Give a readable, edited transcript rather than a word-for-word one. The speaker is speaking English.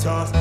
Tough.